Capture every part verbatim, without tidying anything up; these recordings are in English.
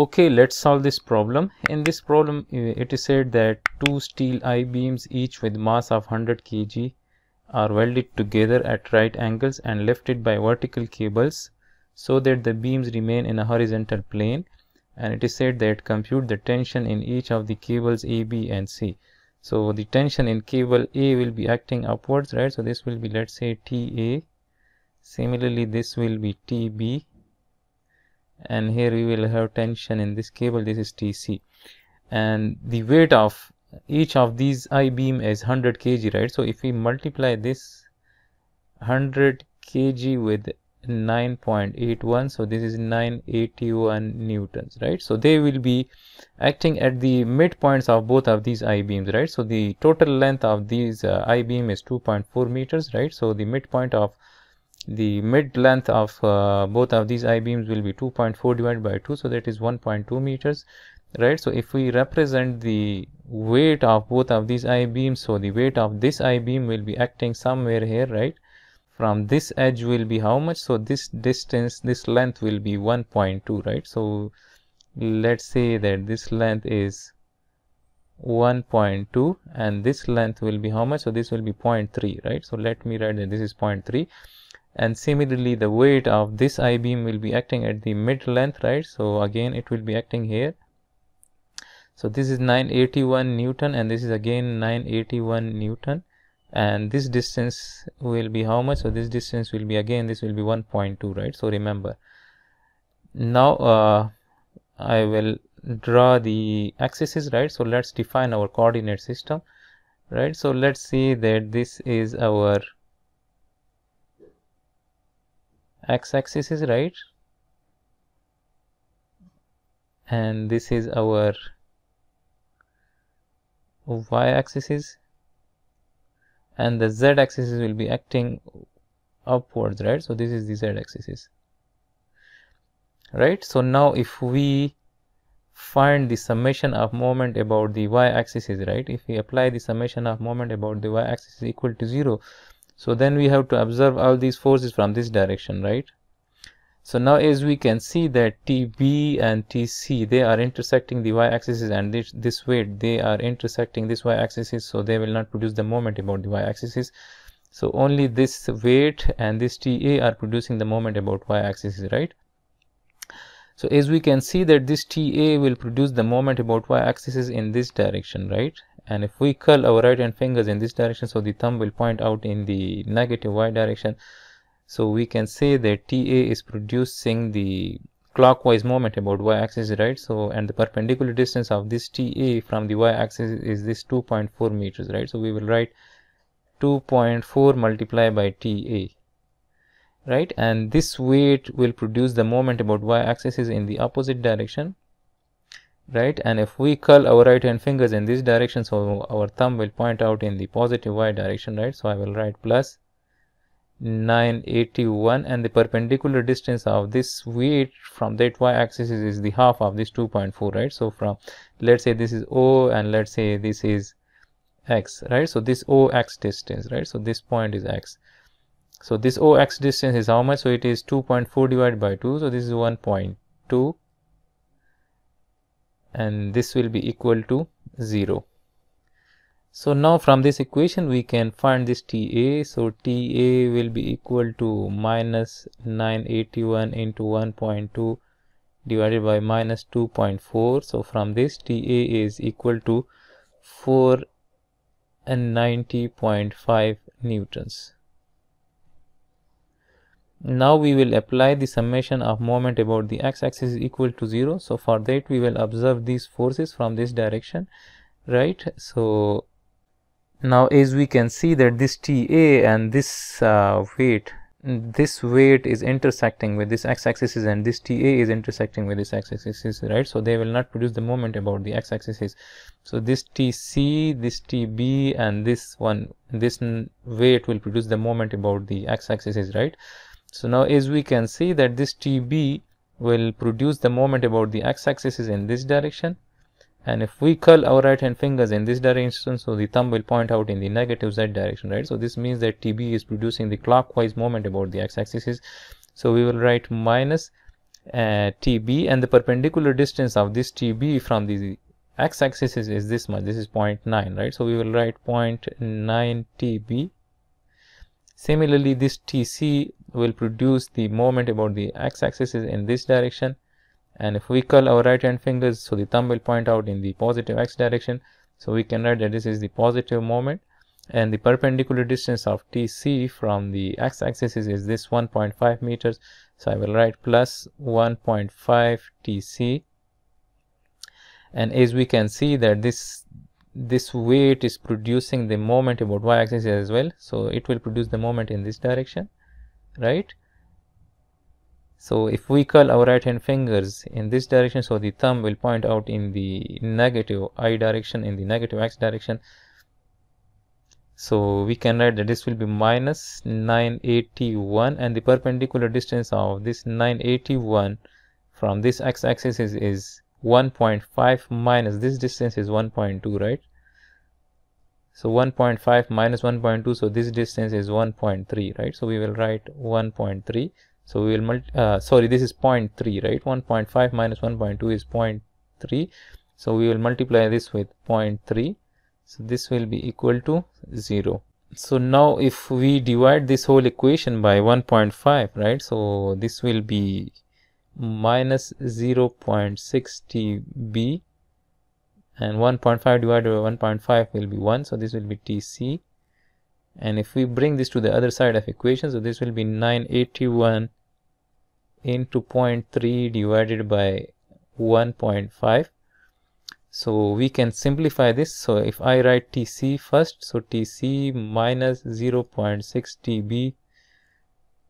Okay, let's solve this problem. In this problem, it is said that two steel I-beams each with mass of one hundred kilograms are welded together at right angles and lifted by vertical cables so that the beams remain in a horizontal plane, and it is said that compute the tension in each of the cables A, B and C. So the tension in cable A will be acting upwards, right? So this will be, let's say, T A. Similarly, this will be T B. And here we will have tension in this cable, this is T C, and the weight of each of these I-beam is one hundred kilograms, right? So if we multiply this one hundred kilograms with nine point eight one, so this is nine hundred eighty-one newtons, right? So they will be acting at the midpoints of both of these I-beams, right? So the total length of these uh, I-beam is two point four meters, right? So the midpoint of the mid length of uh, both of these I-beams will be two point four divided by two, so that is one point two meters, right? So if we represent the weight of both of these I-beams, so the weight of this I-beam will be acting somewhere here, right? From this edge will be how much? So this distance, this length will be one point two, right? So let's say that this length is one point two and this length will be how much? So this will be zero point three, right? So let me write that this is zero point three. And similarly, the weight of this I-beam will be acting at the mid length, right? So again, it will be acting here. So this is nine hundred eighty-one newton and this is again nine hundred eighty-one newton, and this distance will be how much? So this distance will be again, this will be one point two, right? So remember, now uh, I will draw the axes, right? So let's define our coordinate system, right? So let's say that this is our x-axis, is right, and this is our y-axis, and the z-axis will be acting upwards, right? So this is the z-axis, right? So now if we find the summation of moment about the y-axis, right, if we apply the summation of moment about the y-axis is equal to zero, so then we have to observe all these forces from this direction, right? So now as we can see that T B and T C, they are intersecting the y-axis, and this, this weight, they are intersecting this y-axis, so they will not produce the moment about the y-axis. So only this weight and this T A are producing the moment about y-axis, right? So as we can see that this T A will produce the moment about y-axis in this direction, right? And if we curl our right hand fingers in this direction, so the thumb will point out in the negative y direction. So we can say that T A is producing the clockwise moment about y-axis, right? So, and the perpendicular distance of this T A from the y-axis is this two point four meters, right? So we will write two point four multiplied by T A, right? And this weight will produce the moment about y-axis in the opposite direction, right? And if we curl our right hand fingers in this direction, so our thumb will point out in the positive y direction, right? So I will write plus nine hundred eighty-one, and the perpendicular distance of this weight from that y axis is the half of this two point four, right? So from, let's say this is O and let's say this is X, right? So this O X distance, right? So this point is X. So this O X distance is how much? So it is two point four divided by two, so this is one point two, and this will be equal to zero. So now from this equation we can find this T A. So T A will be equal to minus nine hundred eighty-one into one point two divided by minus two point four. So from this, T A is equal to four hundred ninety point five newtons. Now we will apply the summation of moment about the x-axis is equal to zero. So for that we will observe these forces from this direction, right? So now as we can see that this T A and this uh, weight, this weight is intersecting with this x-axis, and this T A is intersecting with this x-axis, right? So they will not produce the moment about the x-axis. So this T C, this T B, and this one, this weight will produce the moment about the x-axis, right? So now as we can see that this T B will produce the moment about the x-axis in this direction, and if we curl our right hand fingers in this direction, so the thumb will point out in the negative z direction, right? So this means that T B is producing the clockwise moment about the x-axis. So we will write minus uh, T B, and the perpendicular distance of this T B from the x-axis is, is this much. This is zero point nine, right? So we will write zero point nine T B. Similarly, this T C will produce the moment about the x-axis is in this direction, and if we curl our right hand fingers, so the thumb will point out in the positive x direction. So we can write that this is the positive moment, and the perpendicular distance of T C from the x-axis is, is this one point five meters. So I will write plus one point five T C. And as we can see that this this weight is producing the moment about y-axis as well, so it will produce the moment in this direction, right? So if we curl our right hand fingers in this direction, so the thumb will point out in the negative I direction, in the negative x direction. So we can write that this will be minus nine eighty-one, and the perpendicular distance of this nine eighty-one from this x-axis is, is one point five minus this distance is one point two, right? So one point five minus one point two, so this distance is one point three, right? So we will write one point three. So we will multi uh, sorry this is zero point three, right? one point five minus one point two is zero point three, so we will multiply this with zero point three, so this will be equal to zero. So now if we divide this whole equation by one point five, right, so this will be minus zero point six T B, and one point five divided by one point five will be one, so this will be T C. And if we bring this to the other side of equation, so this will be nine eighty-one into zero point three divided by one point five. So we can simplify this. So if I write T C first, so T C minus zero point six T B,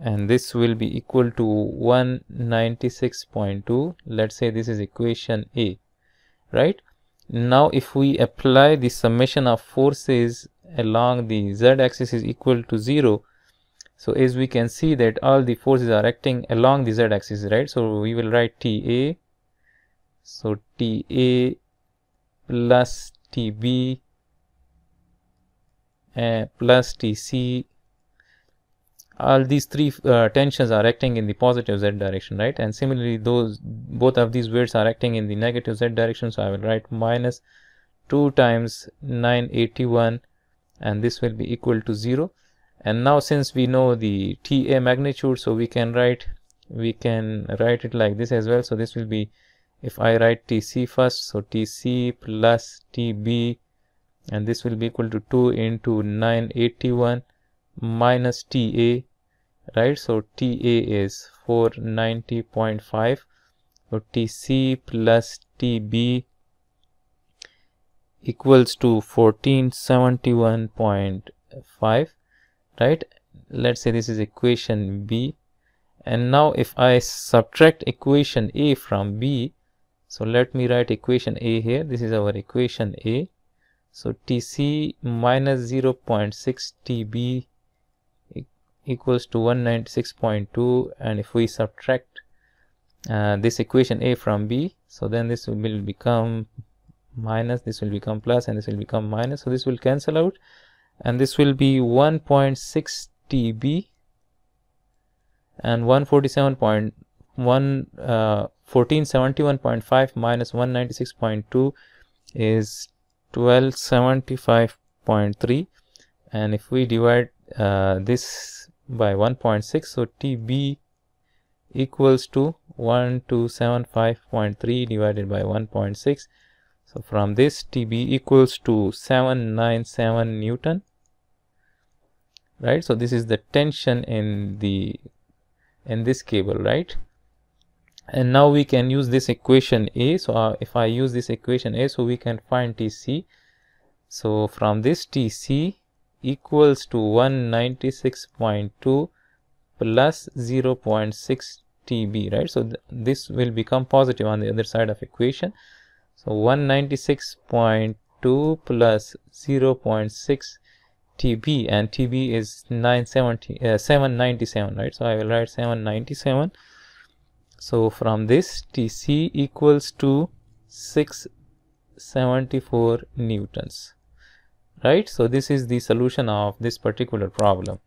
and this will be equal to one ninety-six point two. Let's say this is equation A, right? Now if we apply the summation of forces along the z-axis is equal to zero, so as we can see that all the forces are acting along the z-axis, right? So we will write T A, so T A plus T B uh, plus T C. All these three uh, tensions are acting in the positive z direction, right? And similarly, those both of these weights are acting in the negative z direction. So I will write minus two times nine eighty-one, and this will be equal to zero. And now, since we know the T A magnitude, so we can write we can write it like this as well. So this will be, if I write T C first, so T C plus T B, and this will be equal to two into nine eighty-one minus T A, right? So T A is four ninety point five, so T C plus T B equals to fourteen seventy-one point five, right? Let's say this is equation B. And now if I subtract equation A from B, so let me write equation A here. This is our equation A. So T C minus zero point six T B equals to one ninety-six point two, and if we subtract uh, this equation A from B, so then this will become minus, this will become plus, and this will become minus, so this will cancel out, and this will be one point six T B, and one forty-seven point one uh, fourteen seventy-one point five minus one ninety-six point two is twelve seventy-five point three, and if we divide uh, this by one point six, so T B equals to twelve seventy-five point three divided by one point six. So from this, T B equals to seven ninety-seven Newton, right? So this is the tension in the in this cable, right? And now we can use this equation A. So uh, if I use this equation A, so we can find T C. So from this, T C equals to one ninety-six point two plus zero point six T B, right? So th this will become positive on the other side of equation. So one ninety-six point two plus zero point six T B, and T B is nine seventy, uh, seven ninety-seven, right? So I will write seven ninety-seven. So from this, T C equals to six seventy-four newtons, right? So this is the solution of this particular problem.